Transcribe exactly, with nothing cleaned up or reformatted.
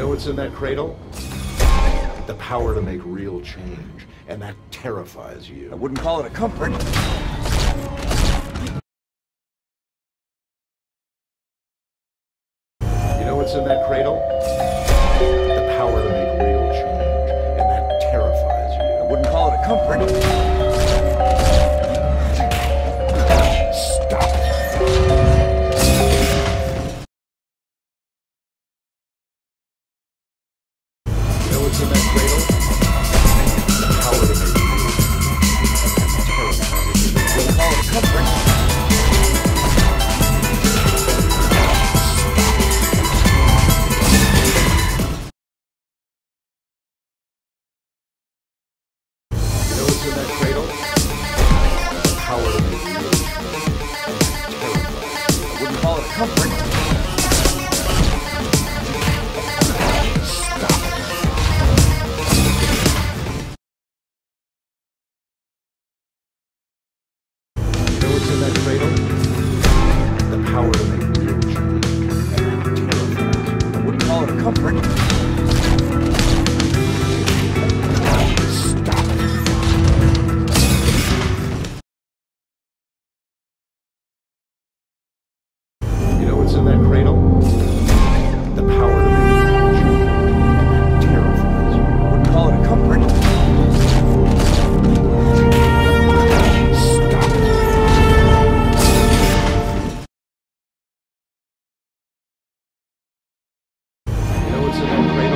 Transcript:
know what's in that cradle? The power to make real change. And that terrifies you. I wouldn't call it a comfort. You know what's in that cradle? The power to make real change. And that terrifies you. I wouldn't call it a comfort. It's an